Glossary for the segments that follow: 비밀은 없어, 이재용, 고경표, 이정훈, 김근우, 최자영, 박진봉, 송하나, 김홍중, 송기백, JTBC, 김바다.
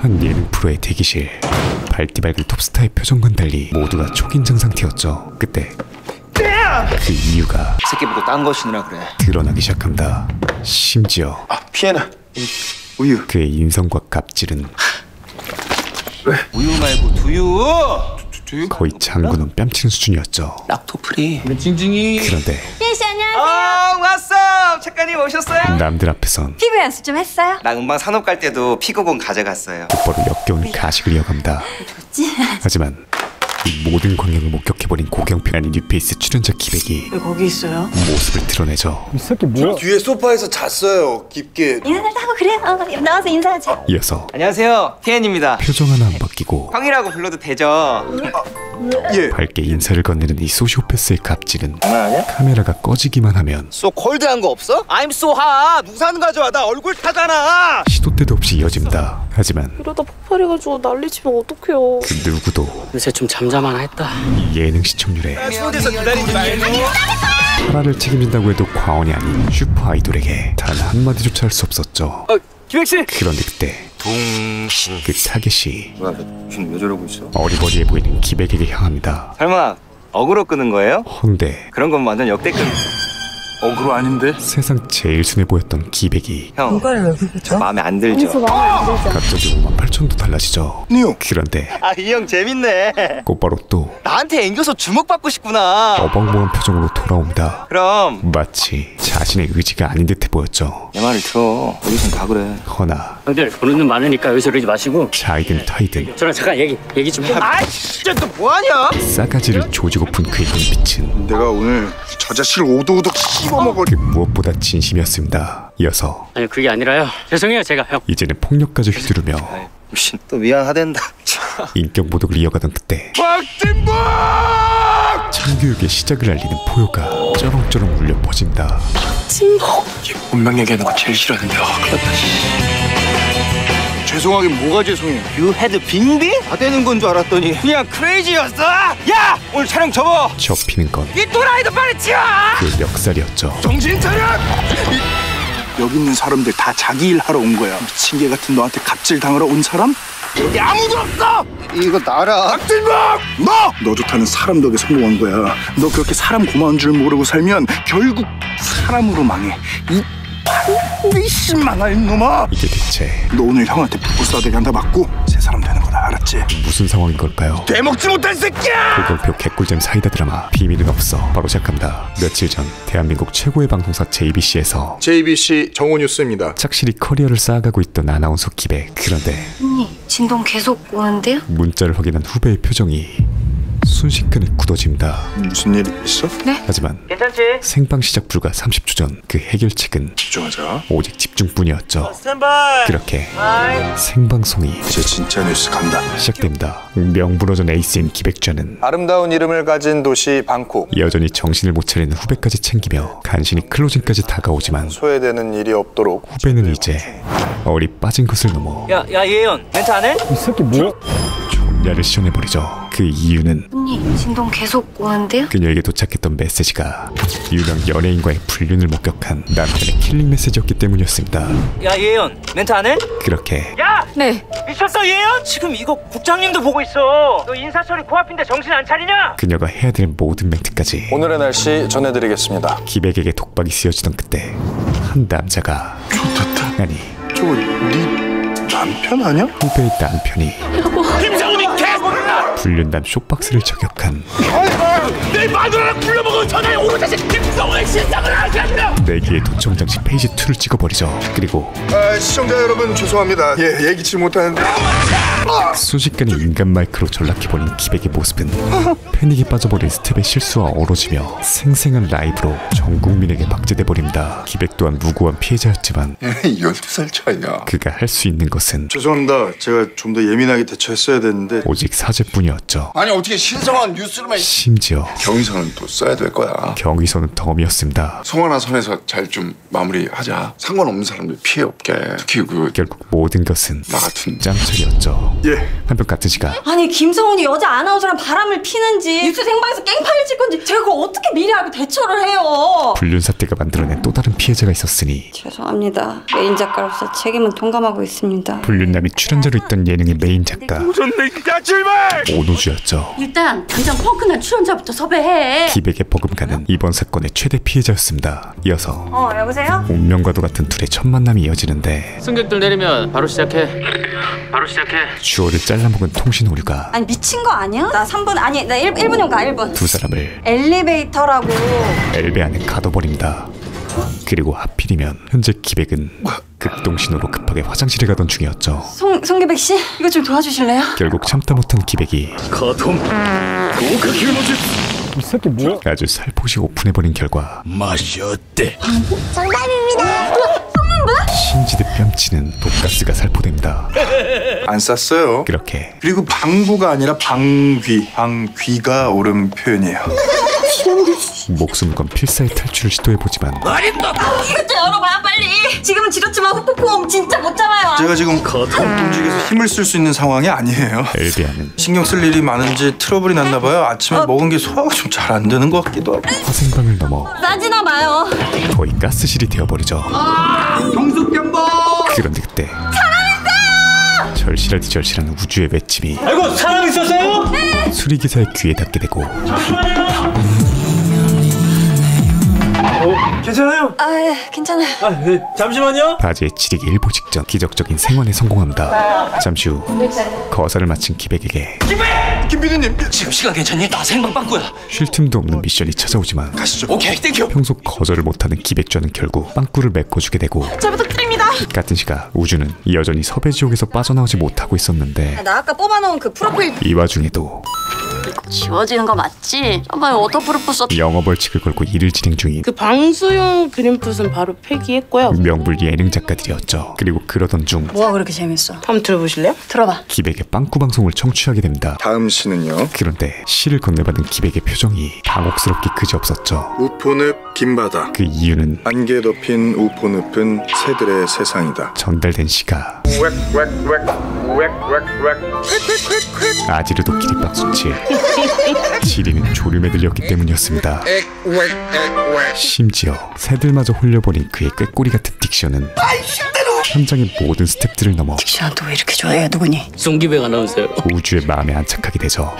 한 예능 프로의 대기실. 발디밝은 톱스타의 표정과는 달리 모두가 초긴장 상태였죠. 그때 그 이유가 새끼 보고 딴 거 신으라 그래 드러나기 시작한다. 심지어 피에나 우유. 그의 인성과 갑질은 왜? 우유 말고 두유! 두유? 거의 장군은 뺨치는 수준이었죠. 락토프리 징징이. 그런데 예시 안녕하세요. 왔어! 작가님 오셨어요? 남들 앞에선 피부 연습 좀 했어요? 나 음방 산업 갈 때도 피구공 가져갔어요. 곧바로 역겨운 가식을 이어갑니다. 좋지? 하지만 이 모든 광경을 목격해버린 고경표 아닌 뉴페이스 출연자 기백이 왜 거기 있어요? 모습을 드러내죠. 이 새끼 뭐야? 뒤에 소파에서 잤어요. 깊게 인사를 하고 그래요? 나와서 인사하자. 이어서 안녕하세요, TN입니다. 표정 하나 안 바뀌고 형이라고 불러도 되죠? 예. 밝게 인사를 건네는 이 소시오패스의 갑질은 카메라가 꺼지기만 하면 So cold한 거 없어? I'm so hot. 누구 사는 가져와. 나 얼굴 타잖아. 시도 때도 없이 이어집니다. 하지만 이러다 폭발해가지고 난리치면 어떡해요. 그 누구도 요새 좀 잠잠하나 했다. 예능 시청률에 하나를 책임진다고 해도 과언이 아닌 슈퍼 아이돌에게 단 한마디조차 할 수 없었죠. 김백씨! 그런데 그때 동신 그 타겟이 뭐야, 왜 저러고 있어? 어리버리해 보이는 기백에게 향합니다. 설마 어그로 끄는 거예요? 헌데 그런 건 완전 역대급. 어그로 아닌데? 세상 제일 순해 보였던 기백이 형 저 마음에 안 들죠? 갑자기 58,000도 달라지죠. 뉴. 그런데 이 형 재밌네. 곧바로 또 나한테 앵겨서 주목받고 싶구나. 어벙벙한 표정으로 돌아옵니다. 그럼 마치 자신의 의지가 아닌 듯해 보였죠. 내 말을 들어. 여기선 다 그래. 허나 형들 보는 눈 많으니까 여기서 이러지 마시고 자이든 타이든 저랑 잠깐 얘기 좀 해. 아이 진짜 또 뭐하냐? 싸가지를 조지고픈 그의 눈빛은 내가 오늘 저 자식을 오도오도 그 무엇보다 진심이었습니다. 이어서 아니 그게 아니라요. 죄송해요 제가 형. 이제는 폭력까지 휘두르며 또 미안하댄다. 인격 모독을 이어가던 그때 박진봉! 참교육의 시작을 알리는 포효가 쩌렁쩌렁 울려 퍼진다. 박진봉 운명 얘기하는 거 제일 싫어하는데. 죄송하긴 뭐가 죄송해. You had 빙빙? 다 되는 건 줄 알았더니 그냥 크레이지였어. 야! 오늘 촬영 접어! 접히는 건 이 도라이도 빨리 치워! 그 멱살이었죠. 정신 차려! 여기 있는 사람들 다 자기 일 하러 온 거야. 미친 개 같은 너한테 갑질 당하러 온 사람? 여기 아무도 없어! 이거 나라 박진봉! 너 좋다는 사람 덕에 성공한 거야. 너 그렇게 사람 고마운 줄 모르고 살면 결국 사람으로 망해. 이 반드시 망할 놈아. 이게 대체 너 오늘 형한테 불꽃 쏴대기 한다 맞고 새 사람 되는 거다 알았지? 무슨 상황인 걸까요? 대먹지 못한 새끼야! 고경표 개꿀잼 사이다 드라마 비밀은 없어 바로 시작합니다. 며칠 전 대한민국 최고의 방송사 JBC에서 JBC 정오뉴스입니다. 착실히 커리어를 쌓아가고 있던 아나운서 기백. 그런데 언니 진동 계속 오는데요? 문자를 확인한 후배의 표정이 순식간에 굳어집니다. 무슨 일 있어? 네? 하지만 괜찮지? 생방 시작 불과 30초 전 그 해결책은 집중하자. 오직 집중뿐이었죠. 스탠바이. 그렇게 바이. 생방송이 이제 진짜 뉴스 간다 시작됩니다. 명불허전 에이스인 기백좌는 아름다운 이름을 가진 도시 방콕 여전히 정신을 못 차리는 후배까지 챙기며 간신히 클로징까지 다가오지만 소외되는 일이 없도록 후배는 이제 어리 빠진 것을 넘어 야 예연 괜찮아? 이 새끼 뭐야? 야를 시전해버리죠. 그 이유는 언니 진동 계속 오는데요? 그녀에게 도착했던 메시지가 유명 연예인과의 불륜을 목격한 남편의 킬링 메시지였기 때문이었습니다. 야 예연 멘트 안 해? 그렇게 야! 네 미쳤어 예연? 지금 이거 국장님도 보고 있어. 너 인사철이 코앞인데 정신 안 차리냐? 그녀가 해야 될 모든 멘트까지 오늘의 날씨 전해드리겠습니다. 기백에게 독박이 씌워지던 그때 한 남자가 좋다. 아니 저거 네 남편 아니야? 후배의 남편이 여보 불륜남 쇼박스를 저격한 내 마누라랑 불러먹은 전화에 오른 자식 김성호의 신상을 아시겠나? 내기의 도청장치 페이지 2를 찍어버리죠. 그리고 시청자 여러분 죄송합니다. 예 얘기치 못하는데 순식간에 인간 마이크로 전락해버린 기백의 모습은 패닉에 빠져버린 스텝의 실수와 어우러지며 생생한 라이브로 전 국민에게 박제돼버립니다. 기백 또한 무고한 피해자였지만 12살 차이야. 그가 할 수 있는 것은 죄송합니다. 제가 좀 더 예민하게 대처했어야 됐는데 오직 사죄뿐이었죠. 아니 어떻게 신성한 뉴스로만 심지어 거죠. 경의선은 또 써야 될 거야. 경의선은 덤이었습니다. 송하나 선에서 잘 좀 마무리하자. 상관없는 사람들 피해 없게. 특히 그 결국 모든 것은 나 같은 짬철이었죠. 예. 한편 같은 시각. 아니 김성훈이 여자 아나운서랑 바람을 피는지 뉴스 생방에서 깽판을 칠 건지 제가 그걸 어떻게 미리 알고 대처를 해요. 불륜 사태가 만들어낸 또 다른 피해자가 있었으니. 죄송합니다. 메인 작가로서 책임은 동감하고 있습니다. 불륜남이 출연자로 있던 예능의 메인 작가. 오노주였죠. 일단 당장 펑크난 출연자부터 섭외해. 기백의 버금가는 이번 사건의 최대 피해자였습니다. 이어서 여보세요? 운명과도 같은 둘의 첫 만남이 이어지는데. 승객들 내리면 바로 시작해. 바로 시작해. 주어를 잘라먹은 통신 오류가. 아니 미친 거 아니야? 나 3분 아니 나 1분용 가 1분. 두 사람을 엘리베이터라고 엘베 안에 가둬버립니다. 그리고 하필이면 현재 기백은 급동신호로 급하게 화장실에 가던 중이었죠. 송기백 씨? 이거 좀 도와주실래요? 결국 참다 못한 기백이 이 새끼 뭐야? 아주 살포시 오픈해버린 결과. 맛이 어때? 정답입니다. 신지듯 뺨치는 독가스가 살포됩니다. 안 쌌어요. 그렇게. 그리고 방구가 아니라 방귀. 방귀가 옳은 표현이에요. 목숨 건 필사의 탈출을 시도해보지만. 아닙니다. 이것 좀 열어봐 빨리. 지금은 지렸지만 후폭풍 진짜 못 잡아요. 제가 지금 움직여서 힘을 쓸 수 있는 상황이 아니에요. 엘비아는 신경 쓸 일이 많은지 트러블이 났나 봐요. 아침에 먹은 게 소화가 좀 잘 안 되는 것 같기도 하고. 화생방을 넘어 싸지나 봐요. 거의 가스실이 되어버리죠. 경숙 경보. 그런데 그때 사람 있어요! 절실하지 절실한 우주의 외침이. 아이고 사람 있었어요? 네. 수리기사의 귀에 닿게 되고. 괜찮아요? 아 예, 괜찮아요. 아 예, 잠시만요. 바지에 지리기 일보 직전 기적적인 생환에 성공합니다. 잠시 후 거사를 마친 기백에게. 기백! 김비디님 지금 시간 괜찮니? 나 생방빵꾸야. 쉴 틈도 없는 미션이 찾아오지만. 가시죠. 오케이 땡큐. 평소 거절을 못하는 기백좌는 결국 빵꾸를 메꿔주게 되고. 잘 부탁드립니다. 같은 시각 우주는 여전히 섭외지옥에서 빠져나오지 못하고 있었는데. 나 아까 뽑아놓은 그 프로필. 이 와중에도. 지워지는 거 맞지? 저번에 워터프루프 썼... 영어 벌칙을 걸고 일을 진행 중인 그 방수용 그림풋은 바로 폐기했고요. 명불 예능 작가들이었죠. 그리고 그러던 중. 뭐가 그렇게 재밌어? 한번 들어보실래요? 들어봐. 기백의 빵꾸 방송을 청취하게 됩니다. 다음 시는요? 그런데 시를 건네받은 기백의 표정이 당혹스럽기 그지없었죠. 우포늪 김바다. 그 이유는 안개 덮인 우포늪은 새들의 세상이다. 전달된 시가 아지르도 기립박수치. 지리는 졸음에 들렸기 때문이었습니다. 심지어 새들마저 홀려버린 그의 꾀꼬리 같은 딕션은 현장의 모든 스텝들을 넘어. 딕션 또 왜 이렇게 좋아해? 누구니? 송기백 아나운서요. 우주의 마음에 안착하게 되죠.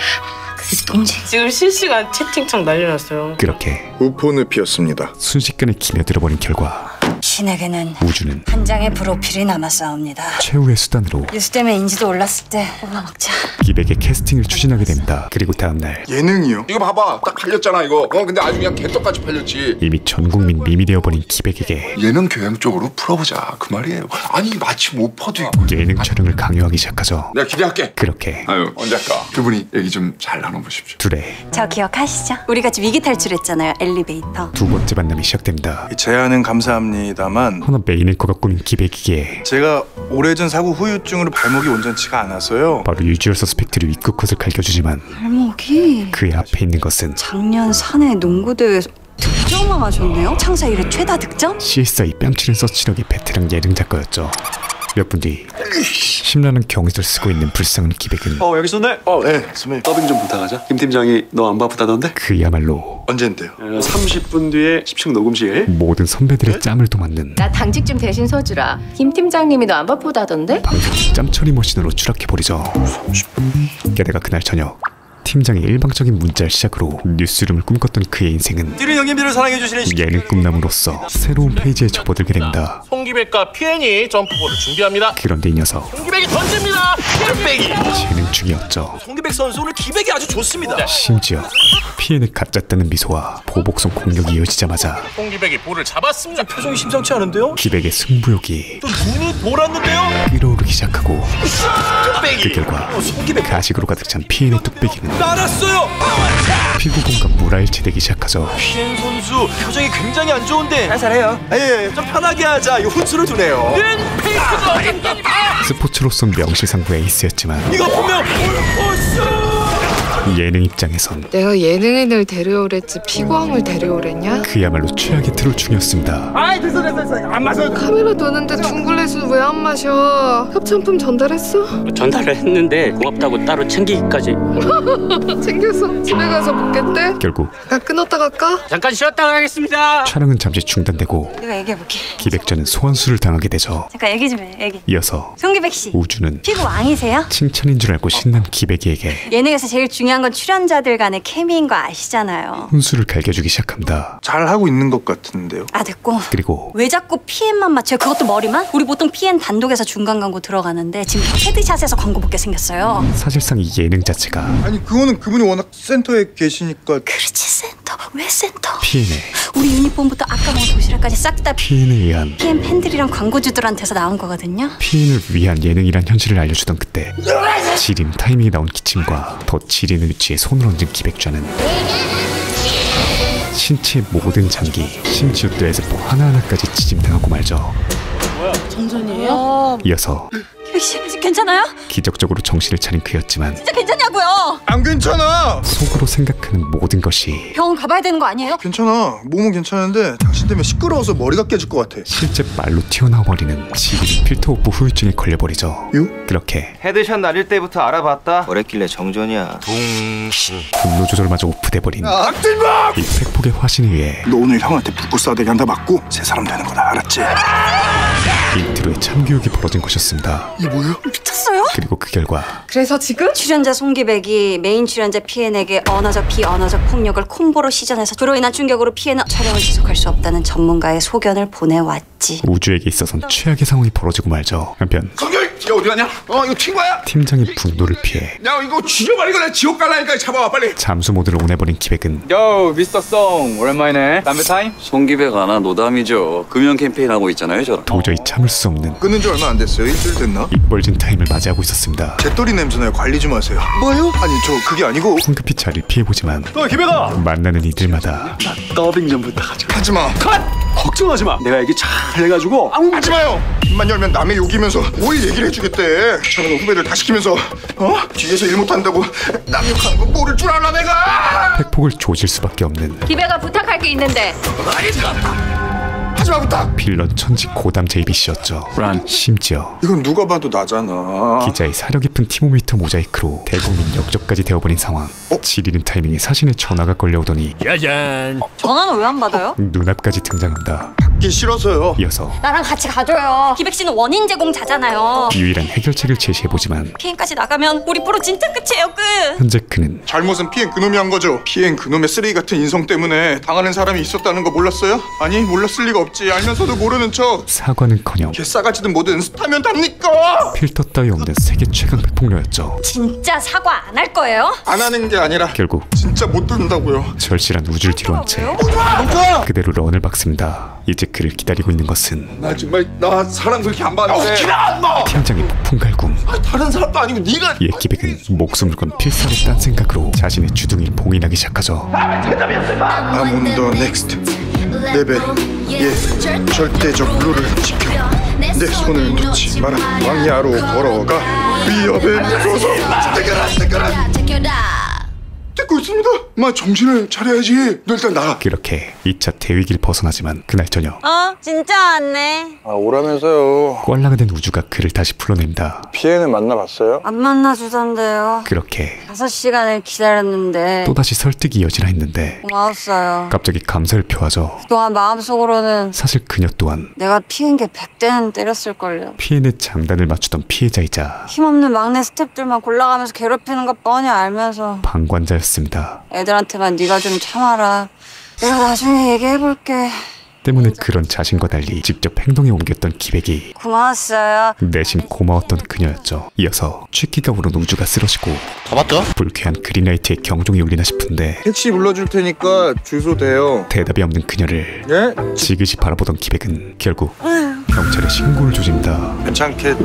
지금 실시간 채팅창 난리났어요. 그렇게 우포늪이었습니다. 순식간에 기며들어버린 결과. 신에게는 우주는 한 장의 프로필이 남았사옵니다. 최후의 수단으로 뉴스 때문에 인지도 올랐을 때 올라먹자. 기백의 캐스팅을 추진하게 됩니다. 그리고 다음날 예능이요? 이거 봐봐 딱 팔렸잖아 이거. 근데 아주 그냥 개떡같이 팔렸지. 이미 전국민 밈이 되어버린 기백에게 예능 교양 쪽으로 풀어보자 그 말이에요. 아니 마침 오퍼도 있고 예능 촬영을 강요하기 시작하죠. 내가 기대할게. 그렇게 아유 언제 할까? 두 분이 얘기 좀 잘 나눠보십시오. 둘의 저 기억하시죠? 우리 같이 위기 탈출했잖아요. 엘리베이터. 두 번째 만남이 시작됩니다. 제안은 감사합니다. 다만 허나 메인일 것 같고 기백이기에 제가 오래전 사고 후유증으로 발목이 온전치가 않아서요. 바로 유주얼 서스펙트를 입구컷을 갈겨주지만 발목이 그의 앞에 있는 것은 작년 사내 농구대회에서 득점왕 하셨네요. 창사 이래 최다 득점? CSI 뺨치는 서치력의 베테랑 예능 작가였죠. 몇 분 뒤 심란한 경위를 쓰고 있는 불쌍한 기백은 여기 있었네. 네 선배님 더빙 좀 부탁하자. 김 팀장이 너 안 바쁘다던데? 그야말로 언젠데요? 30분 뒤에 10층 녹음실. 모든 선배들의 짬을 도맡는 나 당직 좀 대신 서주라. 김 팀장님이 너 안 바쁘다던데? 방금 짬처리 머신으로 추락해버리죠. 30분. 게다가 그날 저녁 팀장의 일방적인 문자를 시작으로 뉴스룸을 꿈꿨던 그의 인생은 예능 꿈남으로서 새로운 페이지에 접어들게 됩니다. 송기백과 PN이 점프볼을 준비합니다. 그런데 이 녀석 송기백이 던집니다. 기백이 재능 중이었죠. 송기백 선수 오늘 기백이 아주 좋습니다. 심지어 PN의 가짜다는 미소와 보복성 공격이 이어지자마자 송기백이 볼을 잡았습니다. 표정이 심상치 않은데요? 기백의 승부욕이 또 눈이 돌았는데요? 끌어오르기 시작하고 뚝배기. 그 결과 가식으로 가득 찬 PN의 뚝배기는 알았어요. 피구공과 물알치대기 시작하죠. PN 선수 표정이 굉장히 안 좋은데 잘 잘해요. 예, 좀 편하게 하자. 이 혼수를 두네요. 스포츠로선 명실상부 에이스였지만 이거 분명 올포스 예능 입장에선 내가 예능인을 데려오랬지 피고왕을 데려오랬냐? 그야말로 최악의 트롤 중이었습니다. 아이 됐어 안 마셔. 카메라 도는데 둥글레술 왜 안 마셔? 협찬품 전달했어? 전달을 했는데 고맙다고 따로 챙기기까지. 챙겼어? 집에 가서 먹겠대? 결국 나 끊었다 갈까? 잠깐 쉬었다 가겠습니다. 촬영은 잠시 중단되고 내가 얘기해볼게. 기백자는 소환수를 당하게 되죠. 잠깐 얘기 좀 해. 얘기. 이어서 송기백 씨 우주는 피고왕이세요? 칭찬인 줄 알고 신난 기백이에게 예능에서 제일 중요한 건 출연자들 간의 케미인 거 아시잖아요. 혼수를 갈겨주기 시작합니다. 잘하고 있는 것 같은데요. 아 됐고. 그리고 왜 자꾸 PM만 맞춰요? 그것도 머리만? 우리 보통 PM 단독에서 중간 광고 들어가는데 지금 헤드샷에서 광고 붙게 생겼어요. 사실상 이 예능 자체가 아니 그거는 그분이 워낙 센터에 계시니까. 그렇지 센터. 왜 센터? PM의 우리 유니폼부터 아까 먹은 도시락까지 싹 다 PM에 의한 PM 팬들이랑 광고주들한테서 나온 거거든요. PM을 위한 예능이란 현실을 알려주던 그때 지림 타이밍이 나온 기침과 더 지리는 위치에 손을 얹은 기백좌는 신체의 모든 장기, 심지어 뇌세포 하나하나까지 지짐당하고 말죠. 뭐야? 정전이에요? 이어서 기백씨 괜찮아요? 기적적으로 정신을 차린 그였지만 진짜 괜찮냐고요? 안 괜찮아! 속으로 생각하는 모든 것이 병원 가봐야 되는 거 아니에요? 괜찮아. 몸은 괜찮은데 당신 때문에 시끄러워서 머리가 깨질 것 같아. 실제 말로 튀어나와버리는 지비리 필터오프 후유증에 걸려버리죠. 요? 그렇게 헤드샷 날릴 때부터 알아봤다? 뭐랬길래 정전이야. 동신 분노 조절마저 오프돼버린 박진봉! 이 팩폭의 화신에 의해 너 오늘 형한테 불꽃 쏴대기 한다 맞고 새 사람 되는 거다 알았지? 일트로의 참교육이 벌어진 것이었습니다. 이 뭐야? 미쳤어요? 그리고 그 결과 그래서 지금? 출연자 송기백이 메인 출연자 PN에게 언어적 비언어적 폭력을 콤보로 시전해서 그로 인한 충격으로 PN은 촬영을 지속할 수 없다는 전문가의 소견을 보내왔지. 우주에게 있어서는 최악의 상황이 벌어지고 말죠. 한편 야 어디 가냐? 어 이거 튄 거야? 팀장이 분노를 피해 야 이거 죽여봐 이거 나 지옥 갈라니까 잡아와 빨리. 잠수 모드를 오내버린 기백은 요 미스터 송 오랜만이네 담배 타임? 송기백 아나 노담이죠. 금연 캠페인 하고 있잖아요 저랑. 도저히 참을 수 없는 끊은 지 얼마 안 됐어요. 일주일 됐나? 입벌진 타임을 맞이하고 있었습니다. 재떨이 냄새나요. 관리 좀 하세요. 뭐요? 아니 저 그게 아니고 황급히 자리를 피해보지만 어 기백아! 만나는 이들마다 나 더빙 좀 부탁하죠. 하지마 컷! 걱정하지마 내가 얘기 잘 해가지고 아무 하지마요. 입만 열면 남의 욕이면서 오일 얘기를 해주겠대. 저런 후배들 다 시키면서 어? 뒤에서 일 못한다고 남 욕하는 거 모를 줄 알아 내가. 팩폭을 조질 수밖에 없는 기백아 부탁할 게 있는데 하지마 부탁. 빌런 천직 고담 JBC였죠. 심지어 이건 누가 봐도 나잖아. 기자의 사려 깊은 티모미터 모자이크로 대국민 역적까지 되어버린 상황. 지리는 타이밍에 사신의 전화가 걸려오더니 짜잔 전화는 왜 안 받아요? 눈앞까지 등장한다. 받기 싫어서요. 이어서 나랑 같이 가줘요. 기백씨는 원인 제공자잖아요. 유일한 해결책을 제시해보지만 피엔까지 나가면 우리 프로 진짜 끝이에요 끝. 현재 그는 잘못은 피엔 그놈이 한 거죠. 피엔 그놈의 쓰레기 같은 인성 때문에 당하는 사람이 있었다는 거 몰랐어요? 아니 몰랐을 리가 없지. 알면서도 모르는 척. 사과는커녕 개싸가지든 뭐든 스타면 답니까? 필터 따위 없는 세계 최강 팩폭녀였죠. 진짜 사과 안 할 거예요? 안 하는 게 아니라 결국 진짜 못 듣는다고요. 절실한 우주를 뒤로한 채 그대로 런을 박습니다. 이제 그를 기다리고 있는 것은 나 정말 나 사람 그렇게 안 봤는데 팀장의 폭풍 갈굼. 아, 다른 사람도 아니고 네가. 예 기백은 목숨을 건 필살의 딴 생각으로 자신의 주둥이를 봉인하기 시작하죠. I'm on the next 레벨 예 절대적 룰을 지켜 내 손을 놓지 마라. 광야로 걸어가 위협에 밀어서 떼거라 듣고 있습니다. 마 정신을 차려야지. 너 일단 나가. 그렇게 2차 대위기를 벗어나지만 그날 저녁 진짜 왔네. 아 오라면서요. 꽐라가 된 우주가 그를 다시 불러냅니다. 피해는 만나봤어요? 안 만나주던데요. 그렇게 5시간을 기다렸는데 또다시 설득이 이어지라 했는데 고마웠어요. 갑자기 감사를 표하죠. 그동안 마음속으로는 사실 그녀 또한 내가 피한 게 100대는 때렸을걸요. 피해의 장단을 맞추던 피해자이자 힘없는 막내 스탭들만 골라가면서 괴롭히는 것 뻔히 알면서 방관자 였습니다. 애들한테만 네가 좀 참아라. 내가 나중에 얘기해볼게. 때문에 그런 자신과 달리 직접 행동에 옮겼던 기백이 고마웠어요. 내심 고마웠던 그녀였죠. 이어서 취기가 오른 우주가 쓰러지고 다 봤다? 불쾌한 그린라이트의 경종이 울리나 싶은데 택시 불러줄 테니까 주소 대요. 대답이 없는 그녀를 예? 지그시 바라보던 기백은 결국 경찰에 신고를 조집니다. 괜찮겠지.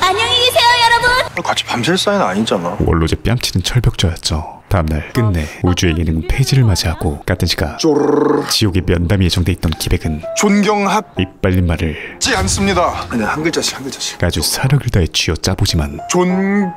안녕히 계세요 여러분. 같이 밤샐 사이는 아니잖아. 원로제 뺨치는 철벽조였죠. 다음날 끝내 우주의 예능은 폐지를 맞이하고 같은 시각 쪼르르 지옥의 면담이 예정돼 있던 기백은 존경합 입빨린 말을 지 않습니다. 그냥 한 글자씩 한 글자씩 아주 사력을 다해 쥐어짜보지만 존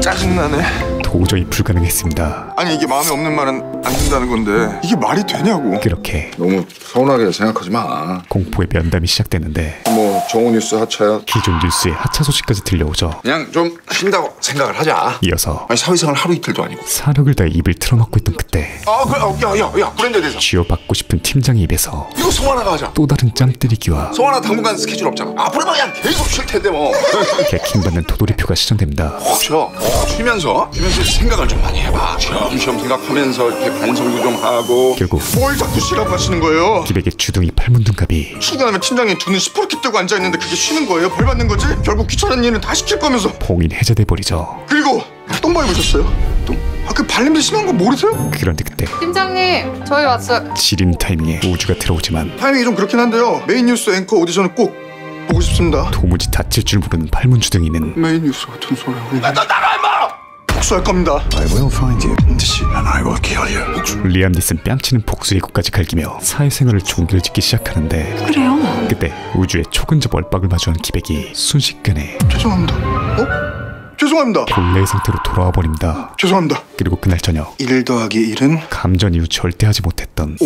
짜증나네. 도저히 불가능했습니다. 아니 이게 마음에 없는 말은 안 된다는 건데 이게 말이 되냐고. 그렇게 너무 서운하게 생각하지 마. 공포의 면담이 시작되는데 뭐 정오뉴스 하차야 기존 뉴스의 하차 소식까지 들려오죠. 그냥 좀 쉰다고 생각을 하자. 이어서 아니 사회생활 하루 이틀도 아니고 사력을 다해 입을 틀어막고 있던 그때 그래 브랜드에 대해서 쥐어받고 싶은 팀장의 입에서 이거 송하나가 하자. 또 다른 짱때리기와 송하나 당분간 스케줄 없잖아. 앞으로 그냥 계속 쉴 텐데 뭐. 객킹받는 도돌이표가 시작됩니다. 쉬면서 생각을 좀 많이 해봐. 쉬엄쉬엄 생각하면서 이렇게 반성도 좀 하고. 결국 뭘 자꾸 쉬라고 하시는 거예요? 기백의 주둥이 팔문둔갑이 출근하면 팀장이 두 눈 시퍼렇게 뜨고 앉아있는데 그게 쉬는 거예요? 벌 받는 거지? 결국 귀찮은 일은 다 시킬 거면서 봉인 해제돼 버리죠. 그리고 똥발 보셨어요? 그 발냄새 심한 거 모르세요? 그런데 그때 팀장님 저희 왔어요. 지린 타이밍에 우주가 들어오지만 타이밍이 좀 그렇긴 한데요. 메인 뉴스 앵커 오디션은 꼭 보고 싶습니다. 도무지 다칠 줄 모르는 팔문주둥이는 메인 뉴스 같은 소리 하고 있네. 너 나가 임마! 복수할 겁니다. I will find you and I will kill you. 복수. 리암 니슨 뺨치는 복수의 곡까지 갈기며 사회생활을 종결짓기 시작하는데 그래요? 그때 우주의 초근접 얼박을 마주한 기백이 순식간에 죄송합니다. 죄송합니다. 본래의 상태로 돌아와 버립니다. 죄송합니다. 그리고 그날 저녁 1+1은 감전 이후 절대 하지 못했던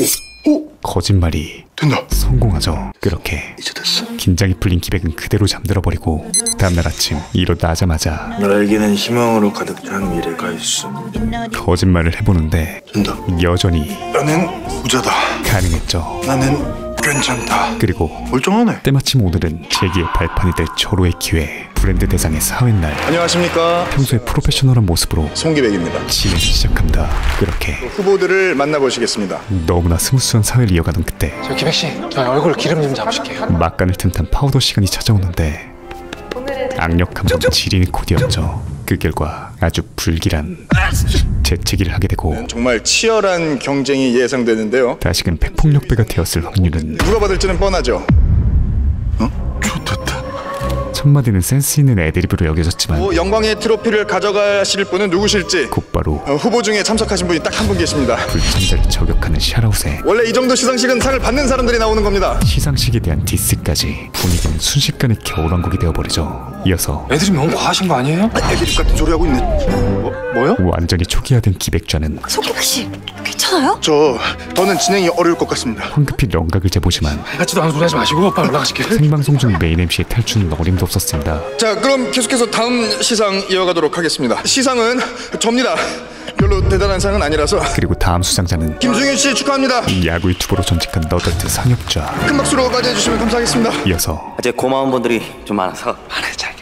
거짓말이 된다. 성공하죠. 그렇게 이제 됐어. 긴장이 풀린 기백은 그대로 잠들어 버리고 다음날 아침 일어나자마자 나에게는 희망으로 가득 찬 미래가 있어. 거짓말을 해보는데 된다. 여전히 나는 부자다. 가능했죠. 나는 괜찮다. 그리고 멀쩡하네. 때마침 오늘은 재기의 발판이 될 절호의 기회. 브랜드 대상의 사회날. 안녕하십니까. 평소의 프로페셔널한 모습으로 송기백입니다. 진행을 시작합니다. 그렇게 후보들을 만나보시겠습니다. 너무나 스무스한 사회를 이어가던 그때 저 기백씨 저 얼굴 기름 좀 잡으실게요. 막간을 틈탄 파우더 시간이 찾아오는데 악력감정 지리는 코디였죠. 그 결과 아주 불길한 재채기를 하게 되고 정말 치열한 경쟁이 예상되는데요. 다시금 핵폭력배가 되었을 확률은 누가 받을지는 뻔하죠. 좋았다. 첫마디는 센스 있는 애드립으로 여겨졌지만 영광의 트로피를 가져가실 분은 누구실지 곧바로 후보 중에 참석하신 분이 딱 한 분 계십니다. 불참자를 저격하는 샤라웃에 원래 이 정도 시상식은 상을 받는 사람들이 나오는 겁니다. 시상식에 대한 디스까지 분위기는 순식간에 겨울왕국이 되어버리죠. 이어서 애드립 너무 과하신 거 아니에요? 애드립 같은 소리하고 있네. 뭐요? 완전히 초기화된 기백좌는 송기백씨 괜찮아요? 저는 진행이 어려울 것 같습니다. 황급히 런각을 재보지만 같이도 아무 소리 하지 마시고 빨리 올라가실게요. 생방송 중 메인 MC의 탈출은 어림도 없었습니다. 자 그럼 계속해서 다음 시상 이어가도록 하겠습니다. 시상은 접니다. 별로 대단한 상은 아니라서. 그리고 다음 수상자는 김승윤씨 축하합니다. 야구 유튜버로 전직한 너덜트 상엽좌. 큰 박수로 맞이해주시면 감사하겠습니다. 이어서 어제 고마운 분들이 좀 많아서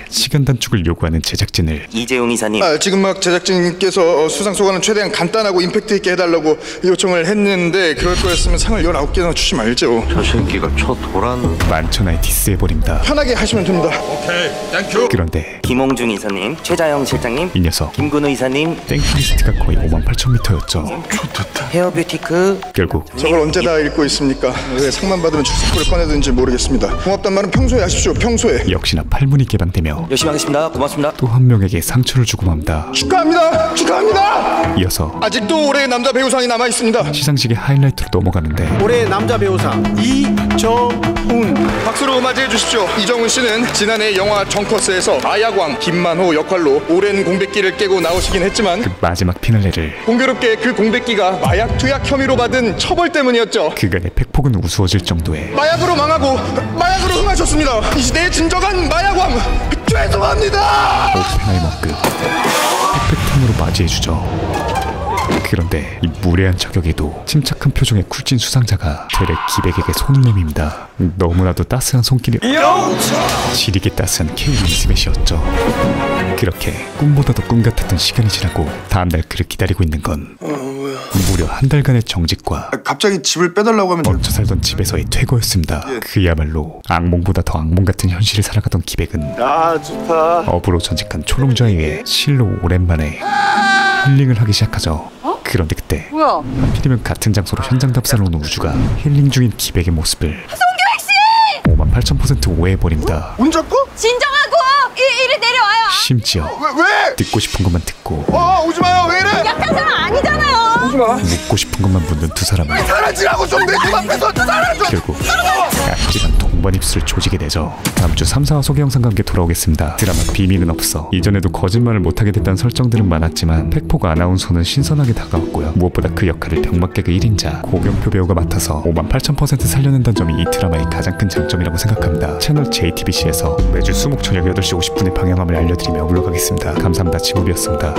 시간 단축을 요구하는 제작진을 이재용 이사님 지금 막 제작진께서 수상 소감은 최대한 간단하고 임팩트 있게 해달라고 요청을 했는데 그럴 거였으면 상을 19개나 주지 말죠. 저 신기가 초도란 만천하에 디스해버립니다. 편하게 하시면 됩니다. 오케이 땡큐. 그런데 김홍중 이사님 최자영 실장님 이 녀석 김근우 이사님 땡큐 리스트가 거의 58,000m였죠 좋다. 헤어뷰티크 결국 저걸 언제 다 읽고 있습니까? 왜 상만 받으면 출석부를 꺼내든지 모르겠습니다. 고맙단 말은 평소에 하십시오. 평소에. 역시나 팔문이 개방되며 열심히 하겠습니다. 고맙습니다. 또 한 명에게 상처를 주고 맙니다. 축하합니다. 축하합니다. 이어서 아직도 올해의 남자 배우상이 남아 있습니다. 시상식의 하이라이트로 넘어가는데 올해의 남자 배우상 이정훈. 박수로 맞이해 주십시오. 이정훈 씨는 지난해 영화 정커스에서 아야광 김만호 역할로 오랜 공백기를 깨고 나오시긴 했지만 그 마지막 피날레를 공교롭게 그 공백기가 마약 투약 혐의로 받은 처벌 때문이었죠. 그간의 팩폭은 우스워질 정도의 마약으로 망하고 마약으로 흥하셨습니다. 이 시대의 진정한 마약왕 죄송합니다. 오펜하이머급 팩팩탄으로 맞이해주죠. 그런데 이 무례한 저격에도 침착한 표정의 쿨진 수상자가 되레 기백에게 손을 내밉니다. 너무나도 따스한 손길이 지리게 따스한 K-인스맷이었죠. 그렇게 꿈보다도 꿈 같았던 시간이 지나고 다음날 그를 기다리고 있는 건 무려 한 달간의 정직과 갑자기 집을 빼달라고 하면 먼저 살던 집에서의 퇴거였습니다. 예. 그야말로 악몽보다 더 악몽 같은 현실을 살아가던 기백은 좋다. 업으로 전직한 초롱좌에 의해 실로 오랜만에 힐링을 하기 시작하죠. 그런데 그때 뭐야? 하필이면 같은 장소로 현장 답사를 온 우주가 힐링 중인 기백의 모습을 58,000% 오해해버립니다. 혼자고? 진정하고 이리 내려와요. 심지어 왜? 듣고 싶은 것만 듣고 오지마요. 왜 이래? 약한 사람 아니잖아요. 묻고 싶은 것만 묻는 두 사람은 사라지라고 좀 내 집 앞에서 사라져. 결국 앞집안 양반 입술 조직이 되죠. 다음 주 3사와 소개영상과 함께 돌아오겠습니다. 드라마 비밀은 없어. 이전에도 거짓말을 못하게 됐다는 설정들은 많았지만 팩폭 아나운서는 신선하게 다가왔고요. 무엇보다 그 역할을 병맛개그 1인자 고경표 배우가 맡아서 58,000% 살려낸다는 점이 이 드라마의 가장 큰 장점이라고 생각합니다. 채널 JTBC에서 매주 수목 저녁 8시 50분에 방영함을 알려드리며 물러가겠습니다. 감사합니다. 지구비였습니다.